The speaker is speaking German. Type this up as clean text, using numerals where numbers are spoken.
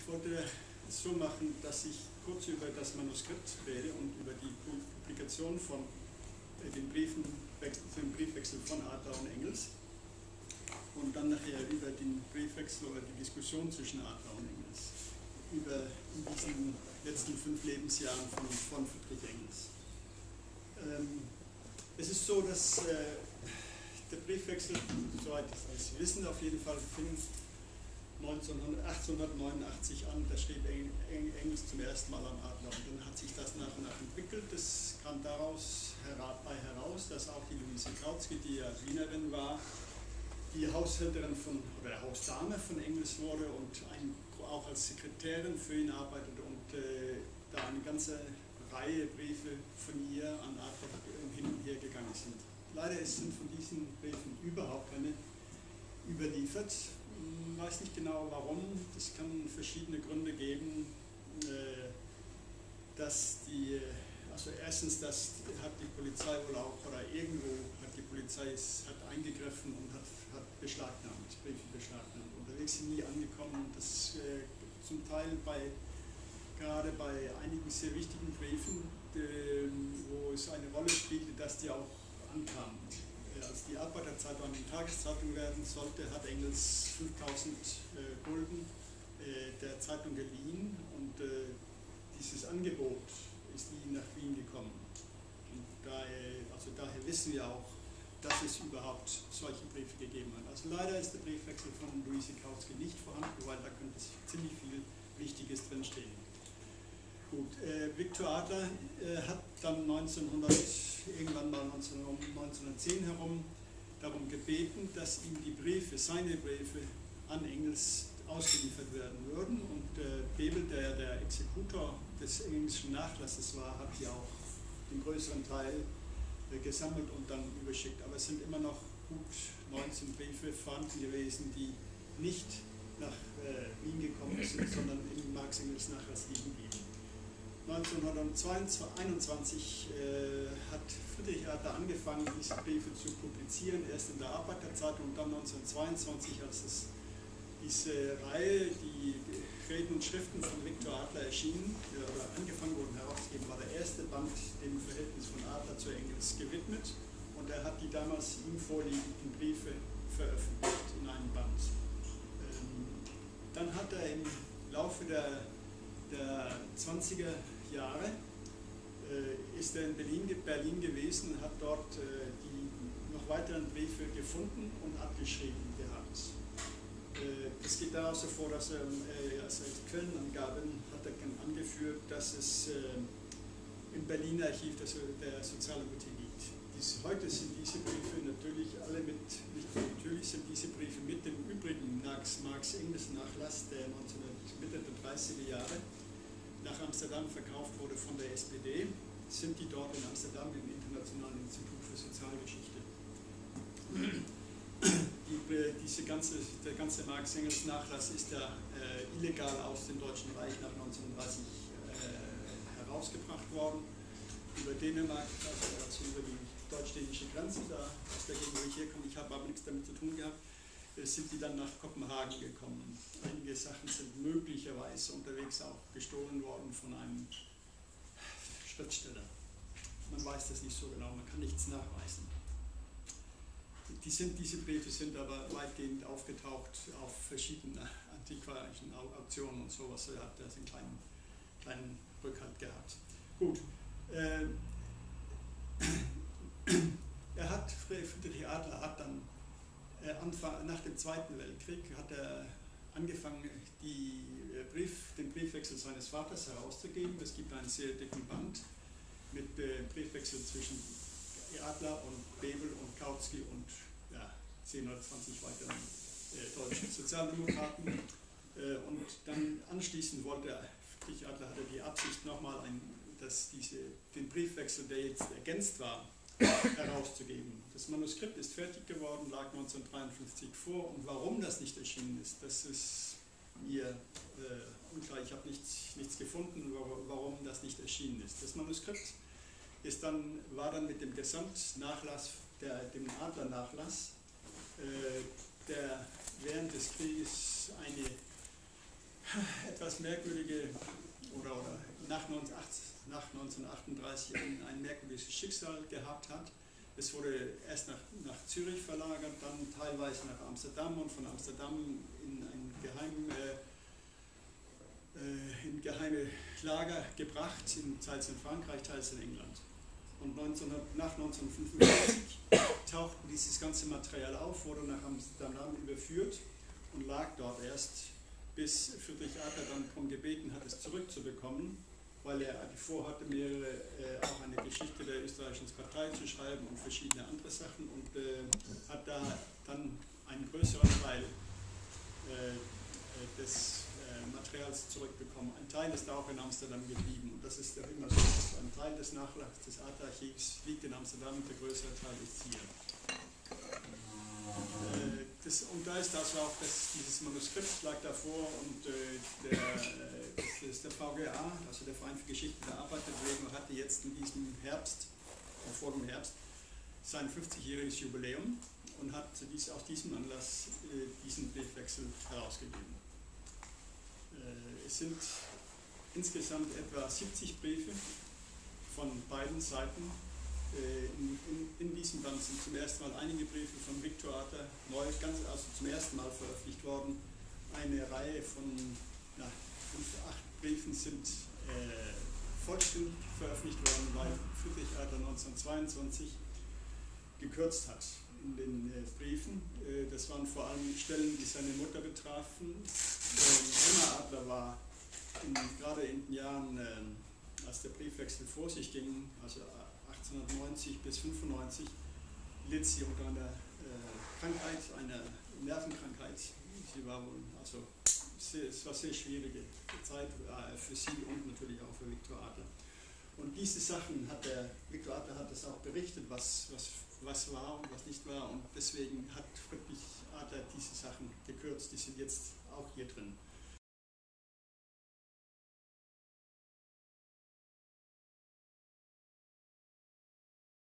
Ich wollte es so machen, dass ich kurz über das Manuskript rede und über die Publikation von dem Briefwechsel von Adler und Engels und dann nachher über den Briefwechsel oder die Diskussion zwischen Adler und Engels über diesen letzten 5 Lebensjahren von Friedrich Engels. Es ist so, dass der Briefwechsel, soweit Sie wissen, auf jeden Fall fing 1889 an, da schrieb Engels zum ersten Mal an Adler und dann hat sich das nach und nach entwickelt. Es kam daraus heraus, dass auch die Louise Krautsky, die ja Wienerin war, die Haushälterin oder Hausdame von Engels wurde und auch als Sekretärin für ihn arbeitete und da eine ganze Reihe Briefe von ihr an Adler hin und her gegangen sind. Leider sind von diesen Briefen überhaupt keine überliefert. Ich weiß nicht genau warum, es kann verschiedene Gründe geben, also erstens, hat die Polizei wohl auch, oder irgendwo hat die Polizei eingegriffen und hat Briefe beschlagnahmt. Unterwegs sind nie angekommen, das zum Teil gerade bei einigen sehr wichtigen Briefen, wo es eine Rolle spielte, dass die auch ankamen. Als die Arbeiterzeitung eine Tageszeitung werden sollte, hat Engels 5000 Gulden der Zeitung geliehen und dieses Angebot ist nie nach Wien gekommen. Und daher wissen wir auch, dass es überhaupt solche Briefe gegeben hat. Also leider ist der Briefwechsel von Louise Krautsky nicht vorhanden, weil da könnte ziemlich viel Wichtiges drinstehen. Gut, Victor Adler hat dann irgendwann mal 1910 herum darum gebeten, dass ihm seine Briefe an Engels ausgeliefert werden würden. Und Bebel, der der Exekutor des englischen Nachlasses war, hat ja auch den größeren Teil gesammelt und dann überschickt. Aber es sind immer noch gut 19 Briefe vorhanden gewesen, die nicht nach Wien gekommen sind, sondern im Marx Engels Nachlass liegen blieben. 1921 hat Friedrich Adler angefangen, diese Briefe zu publizieren, erst in der Arbeiterzeitung und dann 1922, als diese Reihe, die Reden und Schriften von Victor Adler erschienen oder angefangen wurden herauszugeben, war der erste Band dem Verhältnis von Adler zu Engels gewidmet und er hat die damals ihm vorliegenden Briefe veröffentlicht in einem Band. Dann hat er im Laufe der 20er Jahre ist er in Berlin gewesen und hat dort die noch weiteren Briefe gefunden und abgeschrieben gehabt. Es geht daraus hervor, dass er als Quellenangaben hat er angeführt, dass es im Berliner Archiv der Sozialbibliothek liegt. Heute sind diese Briefe mit dem übrigen Marx Engels Nachlass, der Mitte der 30er Jahre nach Amsterdam verkauft wurde von der SPD, sind die dort in Amsterdam im Internationalen Institut für Sozialgeschichte. Der ganze Marx Engels Nachlass ist ja illegal aus dem Deutschen Reich nach 1930 herausgebracht worden, über Dänemark, also über die deutsch-dänische Grenze, aus der Gegend, wo ich herkomme, ich habe aber nichts damit zu tun gehabt, sind die dann nach Kopenhagen gekommen. Einige Sachen sind möglicherweise unterwegs auch gestohlen worden von einem Schriftsteller. Man weiß das nicht so genau, man kann nichts nachweisen. Diese Briefe sind aber weitgehend aufgetaucht auf verschiedenen antiquarischen Auktionen und sowas. Da hat er einen kleinen Rückhalt gehabt. Gut. Friedrich Adler hat dann nach dem Zweiten Weltkrieg hat er angefangen, den Briefwechsel seines Vaters herauszugeben. Es gibt einen sehr dicken Band mit Briefwechsel zwischen Adler und Bebel und Kautsky und 10 oder 20 weiteren deutschen Sozialdemokraten. Und dann anschließend Friedrich Adler hatte die Absicht, nochmal den Briefwechsel, der jetzt ergänzt war, herauszugeben. Das Manuskript ist fertig geworden, lag 1953 vor und warum das nicht erschienen ist, das ist mir unklar. Ich habe nichts gefunden, warum das nicht erschienen ist. Das Manuskript war dann mit dem Gesamtnachlass, dem Adler-Nachlass, der während des Krieges eine etwas merkwürdige, oder nach 1938 ein merkwürdiges Schicksal gehabt hat. Es wurde erst nach Zürich verlagert, dann teilweise nach Amsterdam und von Amsterdam in ein geheime Lager gebracht, teils in Frankreich, teils in England. Und nach 1945 tauchte dieses ganze Material auf, wurde nach Amsterdam überführt und lag dort erst, bis Friedrich Adler dann darum gebeten hat, es zurückzubekommen, weil er vorhatte, auch eine Geschichte der österreichischen Partei zu schreiben und verschiedene andere Sachen, und hat da dann einen größeren Teil des Materials zurückbekommen. Ein Teil ist da auch in Amsterdam geblieben, und das ist ja immer so. Ein Teil des Nachlasses des Adlerarchivs liegt in Amsterdam und der größere Teil ist hier. Und da ist das auch, dieses Manuskript lag davor, und der VGA, also der Verein für Geschichte der Arbeiterbewegung, hatte jetzt in diesem Herbst, vor dem Herbst, sein 50-jähriges Jubiläum und hat aus diesem Anlass diesen Briefwechsel herausgegeben. Es sind insgesamt etwa 70 Briefe von beiden Seiten. In diesem Band sind zum ersten Mal einige Briefe von Victor Adler zum ersten Mal veröffentlicht worden. Eine Reihe von 5 bis 8 Briefen sind vollständig veröffentlicht worden, weil Friedrich Adler 1922 gekürzt hat in den Briefen. Das waren vor allem Stellen, die seine Mutter betrafen. Emma Adler war gerade in den Jahren, als der Briefwechsel vor sich ging, also 1890 bis 1995, litt sie unter einer Krankheit, einer Nervenkrankheit. Es war eine sehr schwierige Zeit für sie und natürlich auch für Victor Adler. Und diese Sachen Victor Adler hat das auch berichtet, was war und was nicht war. Und deswegen hat Friedrich Adler diese Sachen gekürzt. Die sind jetzt